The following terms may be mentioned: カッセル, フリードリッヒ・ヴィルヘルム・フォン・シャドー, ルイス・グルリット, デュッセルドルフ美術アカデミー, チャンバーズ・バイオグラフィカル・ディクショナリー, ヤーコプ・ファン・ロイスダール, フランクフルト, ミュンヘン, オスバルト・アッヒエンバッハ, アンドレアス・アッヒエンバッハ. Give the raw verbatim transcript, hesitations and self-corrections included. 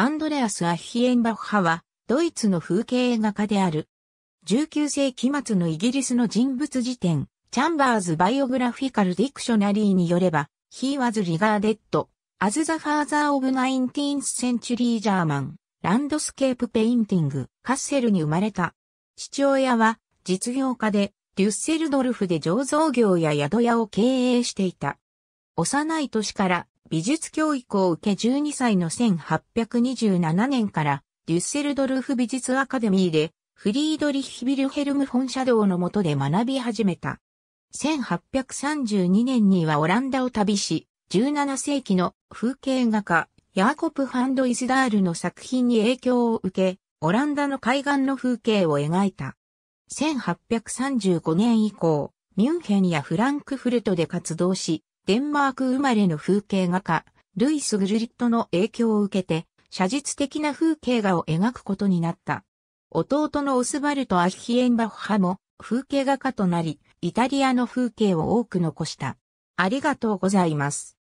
アンドレアス・アッヒエンバッハは、ドイツの風景画家である。じゅうきゅう世紀末のイギリスの人物辞典、チャンバーズ・バイオグラフィカル・ディクショナリーによれば、He was regarded as the father of nineteenth century German landscape painting。カッセルに生まれた。父親は実業家で、デュッセルドルフで醸造業や宿屋を経営していた。幼い年から美術教育を受けじゅうに歳のせんはっぴゃくにじゅうなな年からデュッセルドルフ美術アカデミーでフリードリッヒ・ヴィルヘルム・フォン・シャドーの下で学び始めた。せんはっぴゃくさんじゅうに年にはオランダを旅し、じゅうなな世紀の風景画家ヤーコプ・ファン・ド・イスダールの作品に影響を受け、オランダの海岸の風景を描いた。せんはっぴゃくさんじゅうご年以降、ミュンヘンやフランクフルトで活動し、デンマーク生まれの風景画家、ルイス・グルリットの影響を受けて、写実的な風景画を描くことになった。弟のオスバルト・アッヒエンバッハも風景画家となり、イタリアの風景を多く残した。ありがとうございます。